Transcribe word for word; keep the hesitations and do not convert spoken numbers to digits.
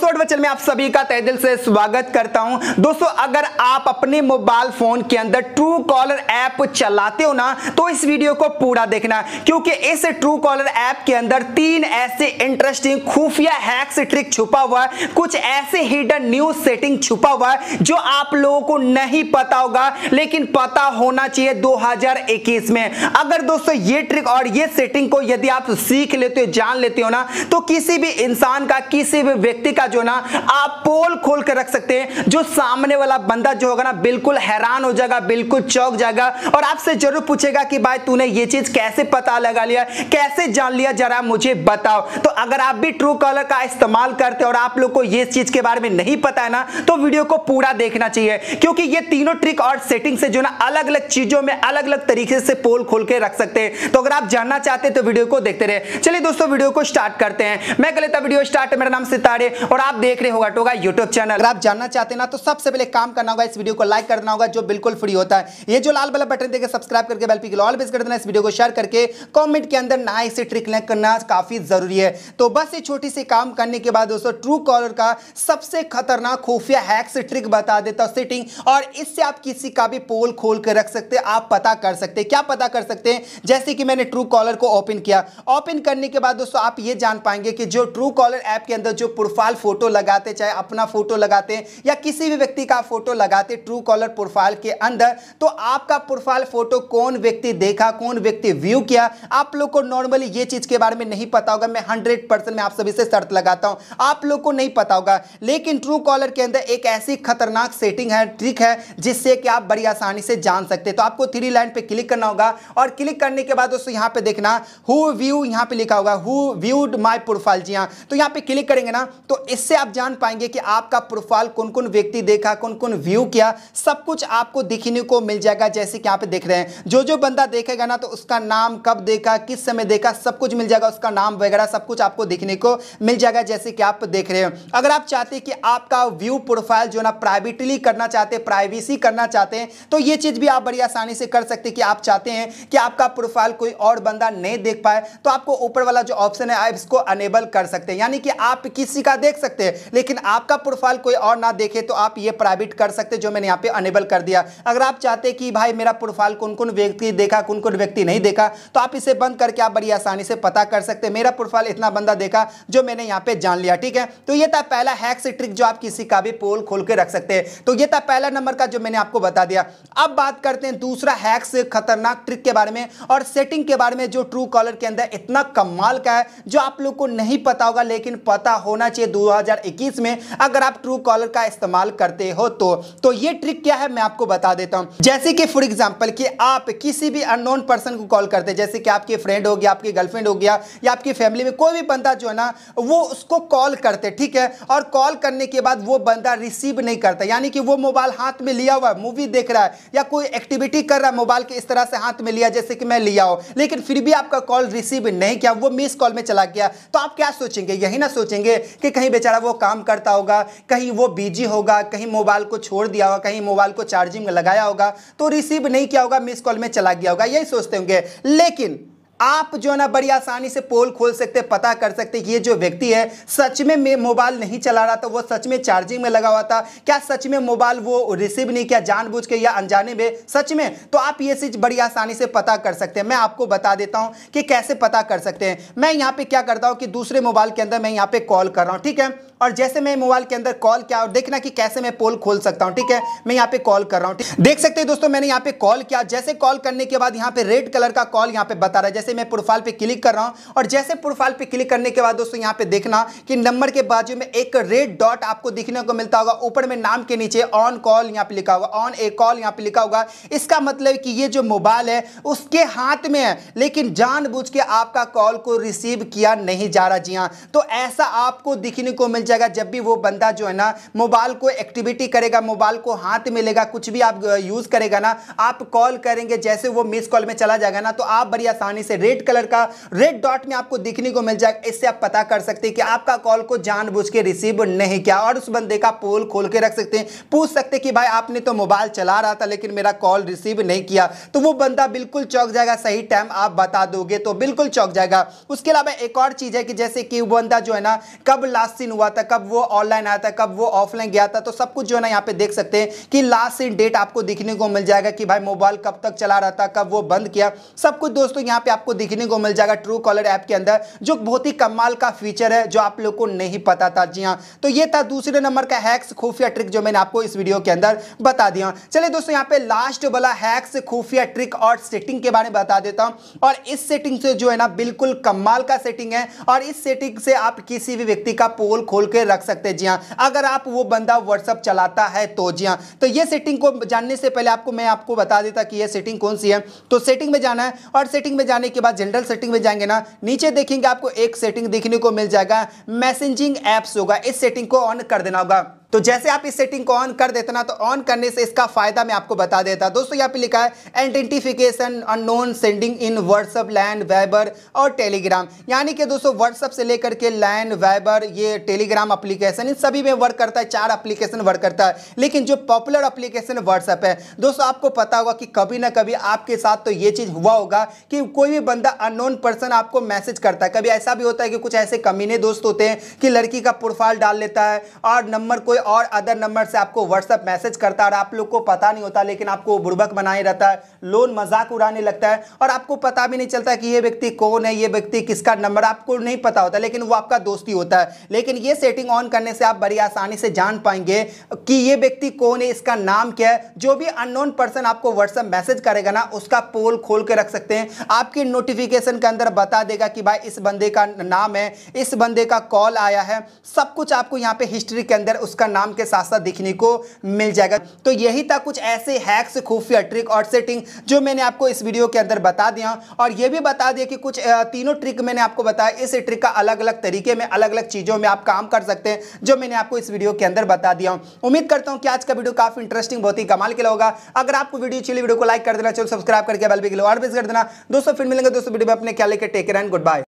दोस्तों चैनल में आप सभी का तहे दिल से स्वागत करता हूं। दोस्तों अगर आप अपने मोबाइल फोन के अंदर ट्रू कॉलर ऐप चलाते हो ना तो इस वीडियो को पूरा देखना, क्योंकि इस ट्रू कॉलर ऐप के अंदर तीन ऐसे इंटरेस्टिंग खुफिया हैक्स ट्रिक छुपा हुआ है, कुछ ऐसे हिडन न्यूज सेटिंग छुपा हुआ है जो आप लोगों को नहीं पता होगा, लेकिन पता होना चाहिए दो हज़ार इक्कीस में। अगर दोस्तों ये ट्रिक और ये सेटिंग को यदि आप सीख लेते हो, जान लेते हो ना, तो किसी भी इंसान का, किसी भी व्यक्ति का जो ना आप पोल खोल कर रख सकते हैं, जो सामने वाला बंदा जो होगा ना बिल्कुल हैरान हो जाएगा, बिल्कुल चौंक जाएगा और आपसे जरूर पूछेगा कि भाई तूने ये चीज कैसे पता लगा लिया, कैसे जान लिया, जरा मुझे बताओ। तो अगर आप भी ट्रू कॉलर का इस्तेमाल करते हो और आप लोग को ये चीज के बारे में नहीं पता है ना तो वीडियो को पूरा देखना चाहिए, क्योंकि ये तीनों ट्रिक और सेटिंग से जो ना अलग अलग चीजों में अलग अलग तरीके से पोल खोल के रख सकते हैं। तो अगर आप जानना चाहते हैं तो वीडियो को देखते रहे। चलिए दोस्तों वीडियो को स्टार्ट करते हैं। मैं कहता हूं वीडियो स्टार्ट। मेरा नाम सितारे और आप देख रहे होगा टोगा यूट्यूब चैनल। अगर आप जानना चाहते हैं ना तो सबसे पहले काम करना होगा, इस वीडियो को लाइक करना होगा जो बिल्कुल फ्री होता है। ये जो लाल वाला बटन देके सब्सक्राइब करके बेल पे क्लिक ऑल प्रेस कर देना। इस वीडियो को शेयर करके कमेंट के अंदर नाइस ट्रिक लिख करना काफी जरूरी है। तो बस ये छोटी सी काम करने के बाद दोस्तों ट्रू कॉलर का सबसे खतरनाक खुफिया हैक्स ट्रिक बता देता हूं, सेटिंग, और इससे आप किसी का भी पोल खोल कर रख सकते हैं। आप पता कर सकते हैं, क्या पता कर सकते हैं? जैसे कि मैंने ट्रू कॉलर को ओपन किया, ओपन करने के बाद दोस्तों आप ये जान पाएंगे कि जो ट्रू कॉलर ऐप के अंदर जो प्रोफाइल फोटो लगाते, चाहे अपना फोटो लगाते हैं या किसी भी व्यक्ति का फोटो लगाते ट्रू कॉलर प्रोफाइल के अंदर, तो आपका प्रोफाइल फोटो कौन व्यक्ति देखा, कौन व्यक्ति व्यू किया, आप लोग को नॉर्मली ये चीज के बारे में नहीं पता होगा। मैं हंड्रेड परसेंट में आप सभी से शर्त लगाता हूं, आप लोग को नहीं पता होगा। लेकिन ट्रू कॉलर के अंदर एक ऐसी खतरनाक सेटिंग है, ट्रिक है, जिससे कि आप बड़ी आसानी से जान सकते। तो आपको थ्री लाइन पे क्लिक करना होगा और क्लिक करने के बाद दोस्तों यहाँ पे देखना हु व्यू, यहाँ पे लिखा होगा हु व्यूड माई प्रोफाइल। जी हाँ, तो यहाँ पे क्लिक करेंगे ना तो इससे आप जान पाएंगे कि आपका प्रोफाइल कौन कौन व्यक्ति देखा, कौन कौन व्यू किया, सब कुछ आपको दिखने को मिल जाएगा। जैसे कि यहाँ पे देख रहे हैं, जो जो बंदा देखेगा ना तो उसका नाम, कब देखा, किस समय देखा, सब कुछ मिल जाएगा, उसका नाम वगैरह सब कुछ आपको दिखने को मिल जाएगा। जैसे कि आप देख रहे हो, अगर आप चाहते कि आपका व्यू प्रोफाइल जो ना प्राइवेटली करना चाहते, प्राइवेसी करना चाहते हैं, तो ये चीज भी आप बड़ी आसानी से कर सकते। कि आप चाहते हैं कि आपका प्रोफाइल कोई और बंदा नहीं देख पाए तो आपको ऊपर वाला जो ऑप्शन है आप इसको अनेबल कर सकते हैं, यानी कि आप किसी का देख सकते हैं लेकिन आपका प्रोफाइल कोई और ना देखे, तो आप ये प्राइवेट कर सकते, जो मैंने यहाँ पे अनेबल कर दिया। अगर आप चाहते कि भाई मेरा प्रोफाइल कौन कौन व्यक्ति देखा, कौन कौन व्यक्ति नहीं देखा, तो आप इसे बंद करके आप बड़ी आसानी से पता कर सकते हैं, मेरा प्रोफाइल इतना बंदा देखा जो मैंने यहाँ पे जान लिया। ठीक है, तो ये था पहला हैक्स ट्रिक जो आप किसी का भी पोल खोल के रख सकते हैं। तो ये था पहला नंबर का जो मैंने आपको बता दिया। अब बात करते हैं दूसरा हैक्स, खतरनाक ट्रिक के बारे में और सेटिंग के बारे में जो ट्रू कॉलर के अंदर इतना कमाल का है, जो आप लोग को नहीं पता होगा लेकिन पता होना चाहिए दो हज़ार इक्कीस में, अगर आप ट्रू कॉलर का इस्तेमाल करते हो तो। तो ये ट्रिक क्या है मैं आपको बता देता हूं। जैसे कि फॉर एग्जांपल कि आप किसी भी अननोन पर्सन को कॉल करते हैं, जैसे कि आपके फ्रेंड हो गया, आपकी गर्लफ्रेंड हो गया या आपकी फैमिली में कोई भी बंदा जो है ना वो उसको कॉल करते, ठीक है, और कॉल करने के बाद वो बंदा रिसीव नहीं करता, यानी कि वो मोबाइल हाथ में लिया हुआ, मूवी देख रहा है या कोई एक्टिविटी कर रहा है, मोबाइल के इस तरह से हाथ में लिया जैसे कि मैं लिया हो, लेकिन फिर भी आपका कॉल रिसीव नहीं किया, वो मिस कॉल में चला गया, तो आप क्या सोचेंगे? यही ना सोचेंगे कि कहीं बेचारा वो काम करता होगा, कहीं वो बिजी होगा, कहीं मोबाइल को छोड़ दिया होगा, कहीं मोबाइल को चार्जिंग में लगाया होगा तो रिसीव नहीं किया होगा, मिस कॉल में चला गया होगा, यही सोचते होंगे। लेकिन आप जो है ना बड़ी आसानी से पोल खोल सकते, पता कर सकते ये जो व्यक्ति है सच में मैं मोबाइल नहीं चला रहा था, वो सच में चार्जिंग में लगा हुआ था, क्या सच में मोबाइल वो रिसीव नहीं किया जानबूझ के या अनजाने में, सच में? तो आप ये चीज बड़ी आसानी से पता कर सकते हैं। मैं आपको बता देता हूं कि कैसे पता कर सकते हैं। मैं यहाँ पे क्या करता हूँ कि दूसरे मोबाइल के अंदर मैं यहाँ पे कॉल कर रहा हूँ, ठीक है, और जैसे मैं मोबाइल के अंदर कॉल किया और देखना कि कैसे मैं पोल खोल सकता हूँ। ठीक है, मैं यहाँ पे कॉल कर रहा हूँ, देख सकते हैं दोस्तों मैंने यहाँ पे कॉल किया। जैसे कॉल करने के बाद यहाँ पे रेड कलर का कॉल यहाँ पे बता रहा है, जैसे मैं प्रोफाइल पे क्लिक कर रहा हूँ और जैसे प्रोफाइल पे क्लिक करने के बाद दोस्तों यहाँ पे देखना कि नंबर के बाजू में एक रेड डॉट आपको दिखने को मिलता होगा, ऊपर में नाम के नीचे ऑन कॉल यहाँ पे लिखा होगा, ऑन ए कॉल यहाँ पे लिखा होगा। इसका मतलब कि ये जो मोबाइल है उसके हाथ में है लेकिन जानबूझ के आपका कॉल को रिसीव किया नहीं जा रहा। जी हाँ, तो ऐसा आपको दिखने को मिल जाएगा जब भी वो बंदा जो है ना मोबाइल को एक्टिविटी करेगा, मोबाइल को हाथ में लेगा, कुछ भी आप यूज करेगा ना, आप कॉल करेंगे, जैसे वो मिस कॉल में चला जाएगा ना तो आप बड़ी आसानी से रेड कलर का रेड डॉट में आपको दिखने को मिल जाएगा। इससे आप पता कर सकते हैं कि आपका कॉल को जानबूझ के रिसीव नहीं किया और उस बंदे का पोल खोल के रख सकते हैं, पूछ सकते कि भाई आपने तो मोबाइल चला रहा था लेकिन मेरा कॉल रिसीव नहीं किया, तो वो बंदा बिल्कुल चौंक जाएगा। सही टाइम आप बता दोगे तो बिल्कुल चौंक जाएगा। उसके अलावा एक और चीज है कि जैसे कि वो बंदा जो है ना कब लास्ट सीन हुआ था, कब वो ऑनलाइन आया था, कब वो ऑफलाइन गया था, तो सब कुछ जो है ना यहाँ पे देख सकते हैं कि लास्ट सीन डेट आपको दिखने को मिल जाएगा कि भाई मोबाइल कब तक चला रहा था, कब वो बंद किया, सब कुछ दोस्तों यहाँ पे आपको दिखने को मिल जाएगा ट्रू कॉलर ऐप के अंदर, जो बहुत ही कमाल का फीचर है जो आप लोग को नहीं पता था। जी हाँ, तो ये था दूसरे नंबर का हैक्स खुफिया ट्रिक जो मैंने आपको इस वीडियो के अंदर बता दिया। चलिए दोस्तों यहाँ पे लास्ट वाला हैक्स खुफिया ट्रिक और सेटिंग के बारे में बता देता हूं, और इस सेटिंग से जो है ना बिल्कुल कमाल का सेटिंग है, और इस सेटिंग से आप किसी भी व्यक्ति का पोल खोल के रख सकते हैं। जी हाँ, अगर आप वो बंदा व्हाट्सएप चलाता है तो। जी हाँ, तो ये सेटिंग को जानने से पहले आपको मैं आपको बता देता कि ये सेटिंग कौन सी है। तो सेटिंग में जाना है, और सेटिंग में जाने के बाद जनरल सेटिंग में जाएंगे ना, नीचे देखेंगे आपको एक सेटिंग दिखने को मिल जाएगा मैसेजिंग एप्स होगा, इस सेटिंग को ऑन कर देना होगा। तो जैसे आप इस सेटिंग को ऑन कर देते ना, तो ऑन करने से इसका फायदा मैं आपको बता देता। दोस्तों यहाँ पे लिखा है identification unknown sending in WhatsApp land Viber और टेलीग्राम, यानी कि दोस्तों व्हाट्सएप से लेकर के लैंड वाइबर ये टेलीग्राम एप्लीकेशन इन सभी में वर्क करता है, चार एप्लीकेशन वर्क करता है, लेकिन जो पॉपुलर एप्लीकेशन व्हाट्सएप है। दोस्तों आपको पता होगा कि कभी ना कभी आपके साथ तो ये चीज़ हुआ होगा कि कोई भी बंदा अननोन पर्सन आपको मैसेज करता है। कभी ऐसा भी होता है कि कुछ ऐसे कमीने दोस्त होते हैं कि लड़की का प्रोफाइल डाल लेता है और नंबर कोई और अदर नंबर से आपको व्हाट्सएप मैसेज करता है, और आप लोग को पता नहीं होता, लेकिन आपको बुर्बक बनाए रहता है, लोन मजाक उड़ाने लगता है, और आपको पता भी नहीं चलता कि ये व्यक्ति कौन है, ये व्यक्ति किसका नंबर, आपको नहीं पता होता, लेकिन वो आपका दोस्ती होता है। लेकिन ये सेटिंग ऑन करने से आप बड़ी आसानी से जान पाएंगे कि ये व्यक्ति कौन है, इसका नाम क्या है। जो भी अननोन पर्सन आपको व्हाट्सएप मैसेज करेगा ना, उसका पोल खोल के रख सकते हैं, आपके नोटिफिकेशन के अंदर बता देगा कि भाई इस बंदे का नाम है, इस बंदे का कॉल आया है, सब कुछ आपको यहाँ पे हिस्ट्री के अंदर उसका नाम के साथ साथ दिखने को मिल जाएगा। तो यही था कुछ ऐसे हैक्स खुफिया ट्रिक और सेटिंग जो मैंने आपको इस वीडियो के अंदर बता दिया, और यह भी बता दिया कि कुछ तीनों ट्रिक मैंने आपको बताया, इस ट्रिक का अलग अलग तरीके में अलग अलग चीजों में आप काम कर सकते हैं, जो मैंने आपको इस वीडियो के अंदर बता दिया। उम्मीद करता हूं कि आज का वीडियो काफी इंटरेस्टिंग, बहुत ही कमाल के होगा। अगर आपको वीडियो अच्छी लगी, वीडियो को लाइक कर देना, चैनल सब्सक्राइब करके बेल भी और प्रेस कर देना। दोस्तों फिर मिलेंगे दोस्तों वीडियो में, अपने ख्याल रखिए, take care and good bye.